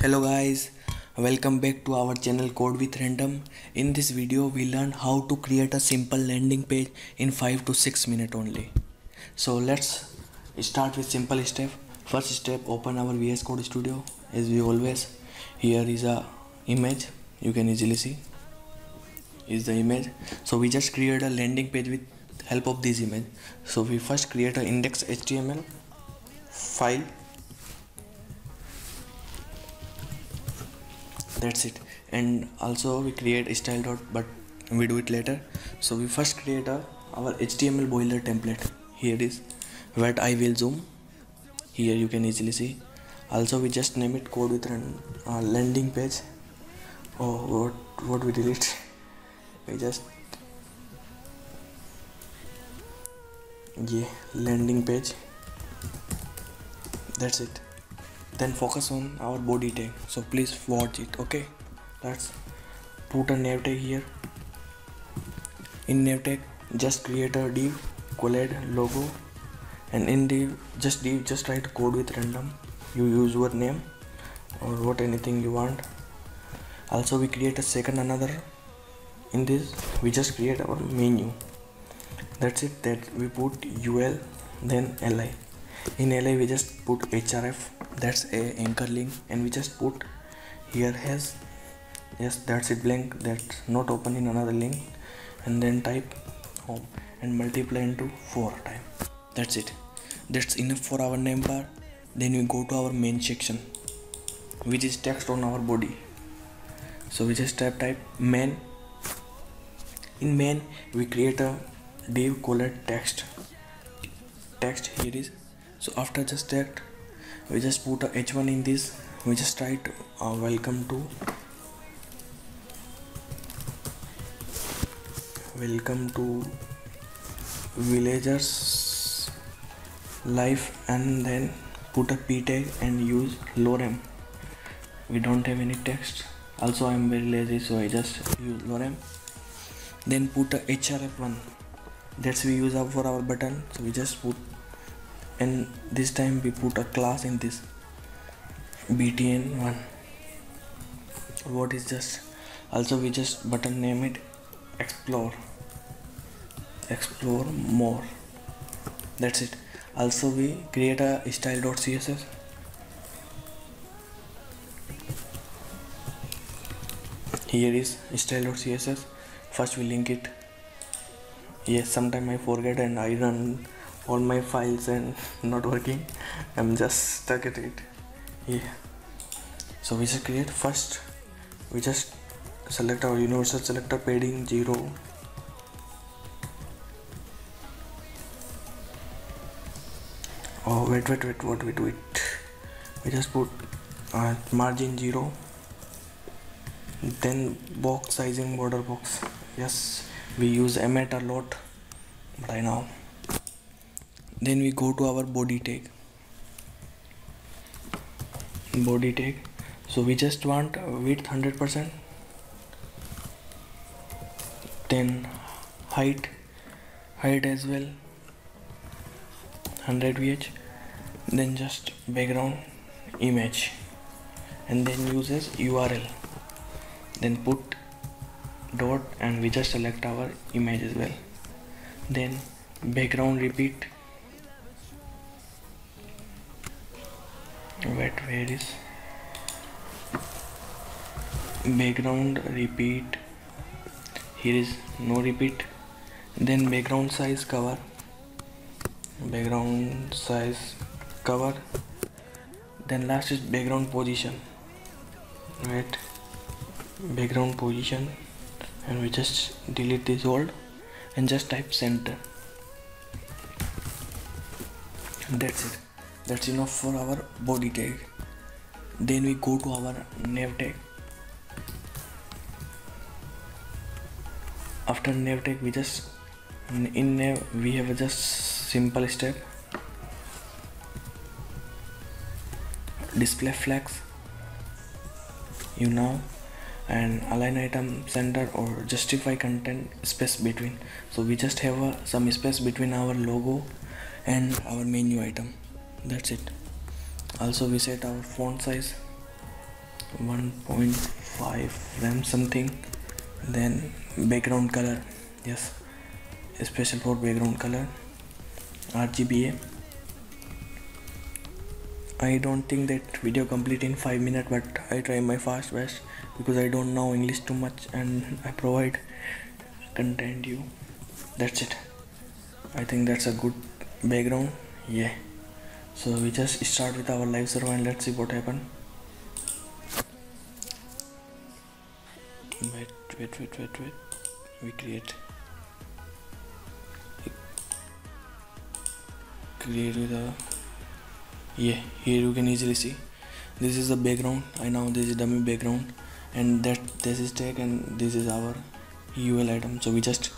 Hello guys, welcome back to our channel Code with Random. In this video we learn how to create a simple landing page in 5 to 6 minutes only. So let's start with simple step. First step, open our VS Code Studio as we always. Here is a image, you can easily see is the image. So we just create a landing page with help of this image. So we first create an index HTML file. That's it, and also we create a style dot, but we do it later. So we first create our HTML boiler template. Here it is, what I will zoom. Here you can easily see. Also we just name it Code with landing page. Oh, what we delete? We just landing page. That's it. Then focus on our body tag, so please watch it, okay? Let's put a nav tag here. In nav tag just create a div called logo, and in div just write Code with Random. You use your name or what anything you want. Also we create a second another. In this we just create our menu. That's it, that we put ul, then li. In LA we just put href, that's a anchor link, and we just put here has, yes, that's it, blank, that's not open in another link, and then type home and multiply into 4 time. That's it, that's enough for our name bar. Then we go to our main section, which is text on our body. So we just type main. In main we create a div called text. Here is. So after just text, we just put a h1 in this. We just write welcome to villagers life, and then put a p tag and use lorem. We don't have any text. Also I am very lazy, so I just use lorem. Then put a href1. That's we use up for our button. So we just put. And this time we put a class in this btn1. What is just? Also we just button name it explore more. That's it. Also we create a style dot CSS. Here is style dot CSS. First we link it. Yes, sometime I forget and I run all my files and not working. I'm just stuck at it. Yeah. So we just create first. We just select our universal selector, padding 0. Oh wait. What we do it? We just put margin 0. Then box sizing border box. Yes, we use emit a lot right now. Then we go to our body tag. So we just want width 100%, then height as well 100 vh, then just background image, and then uses URL, then put dot, and we just select our image as well, then background repeat. Where is background repeat? Here is no repeat. Then background size cover, then last is background position. Wait, background position, and we just delete this old and just type center. That's it. That's enough for our body tag. Then we go to our nav tag. After nav tag we just in nav we have just simple step, display flags, and align item center or justify content space between. So we just have some space between our logo and our menu item. That's it. Also we set our font size 1.5 RAM something, then background color, yes, special for background color, RGBA. I don't think that video complete in 5 minutes, but I try my fast best because I don't know English too much and I provide content you. That's it. I think that's a good background. Yeah. So we just start with our live server and let's see what happens. Wait. We create with a, yeah, here you can easily see this is the background. I know this is dummy background, and that this is tag and this is our UL item. So we just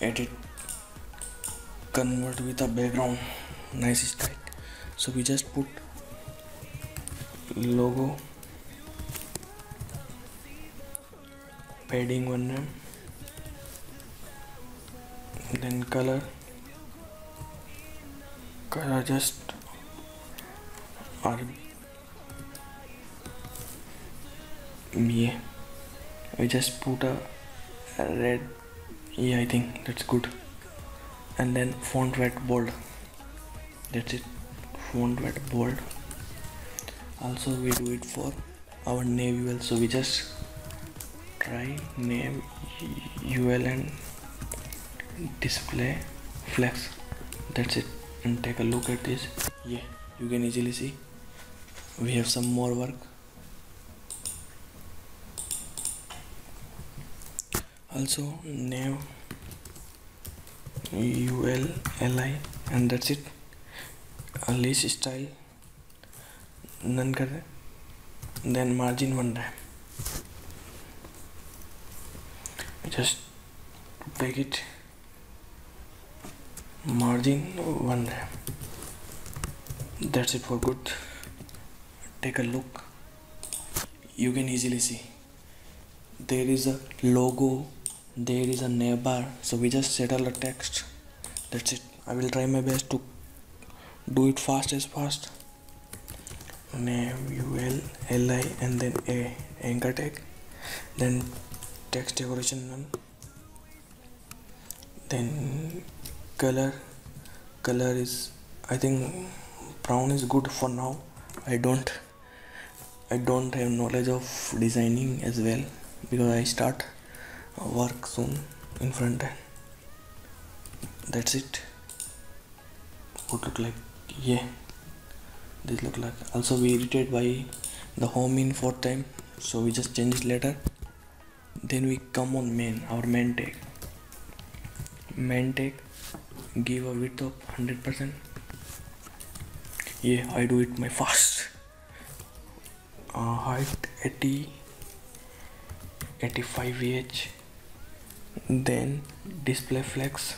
edit, convert with a background, nice style. So we just put logo, padding 1 mm, then color just RGBA. I just put a red, yeah, I think that's good. And then font weight bold, that's it, font weight bold. Also we do it for our nav UL, so we just try nav UL and display flex, that's it. And take a look at this, yeah, you can easily see we have some more work. Also nav UL li, and that's it. Alice style none kar, then margin 1 RAM, just take it, margin 1 RAM. That's it for good. Take a look, you can easily see there is a logo, there is a navbar, so we just settle the text, that's it. I will try my best to do it fast as fast. Nav UL li, and then a anchor tag, then text decoration none, then color is, I think brown is good for now. I don't have knowledge of designing as well because I start work soon in front end. That's it. What look like? Yeah, this look like. Also we irritated by the home in 4th time, so we just change it later. Then we come on main, our main tag. Main tag give a width of 100%. Yeah, I do it my fast. Height 80 85 vh, then display flex,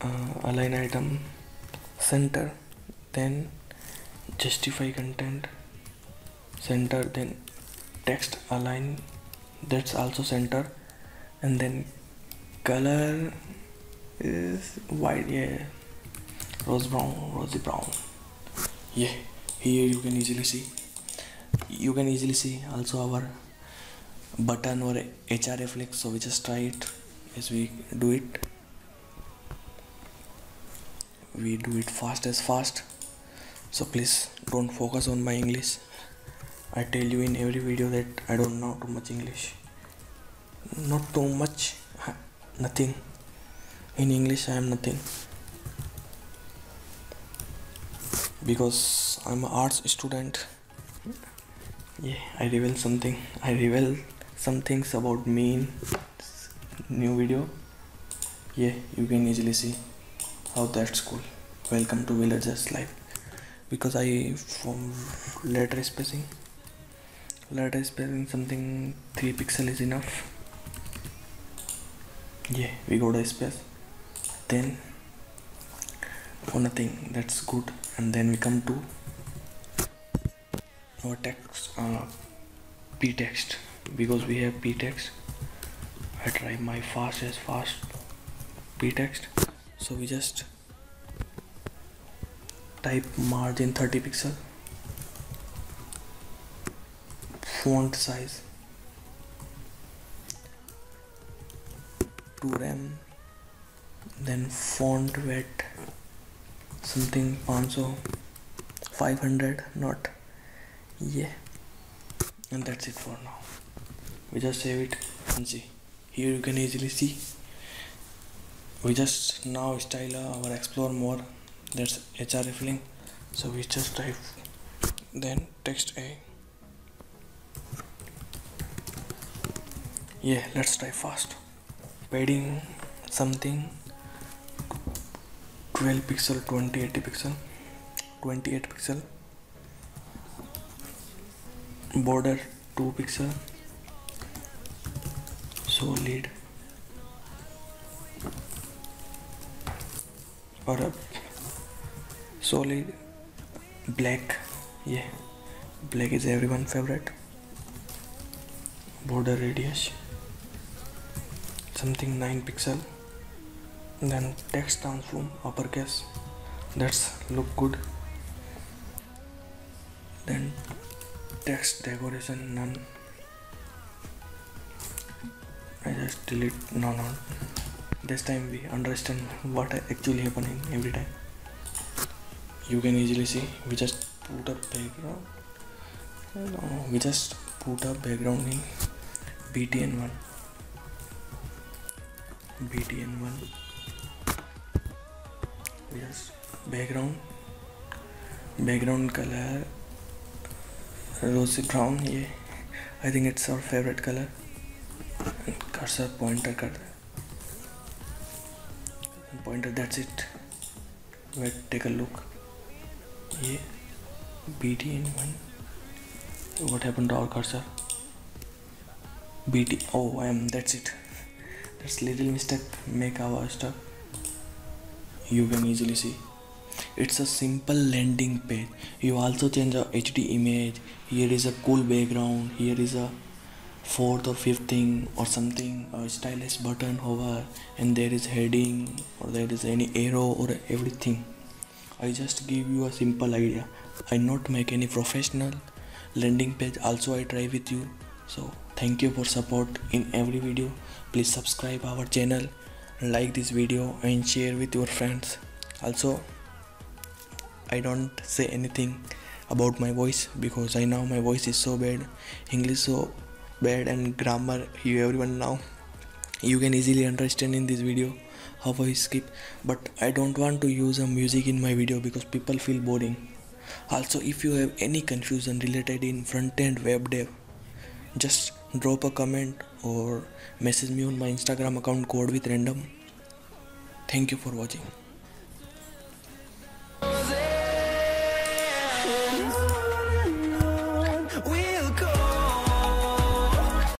align item center, then justify content center, then text align, that's also center, and then color is white, yeah, rosy brown. Yeah, here you can easily see also our button or HRA flex, so we just try it as we do it. We do it fast as fast, so please don't focus on my English. I tell you in every video that I don't know too much English, not too much, nothing in English. I am nothing because I'm an arts student. Yeah, I reveal some things about me in this new video. Yeah, you can easily see how that's cool. Welcome to Villager's Life, because I from letter spacing something 3 pixel is enough. Yeah, we got a space, then for nothing, that's good. And then we come to our text, p text, because we have p text. I try my fast as fast p text. So we just type margin 30 pixel, font size 2 rem, then font weight something 500 not yeah, and that's it for now. We just save it and see. Here you can easily see we just now style our explore more, that's HR refilling. So we just type then text A. Yeah, let's type fast. Padding something 12 pixel, 2080 pixel, 28 pixel, border 2 pixel, solid, और अब solid black, ये black is everyone favorite, border radius something 9 pixel, then text transform uppercase, that's look good, then text decoration none. I just delete no. This time we understand what actually happening every time. You can easily see we just put a background. No, we just put a background in btn1. btn1. We just background color rosy brown. Yeah, I think it's our favorite color. Cursor pointer that's it. Let's take a look. Yeah, btn1, what happened to our cursor? That's it. That's little mistake make our stuff. You can easily see it's a simple landing page. You also change a HD image. Here is a cool background, here is a 4th or 5th thing or something, a stylish button hover, and there is heading or there is any arrow or everything. I just give you a simple idea. I not make any professional landing page. Also I try with you. So thank you for support in every video. Please subscribe our channel, like this video and share with your friends. Also I don't say anything about my voice because I know my voice is so bad, English so bad and grammar you everyone now. You can easily understand in this video how I skip, but I don't want to use a music in my video because people feel boring. Also if you have any confusion related in front-end web dev, just drop a comment or message me on my Instagram account Code with Random. Thank you for watching.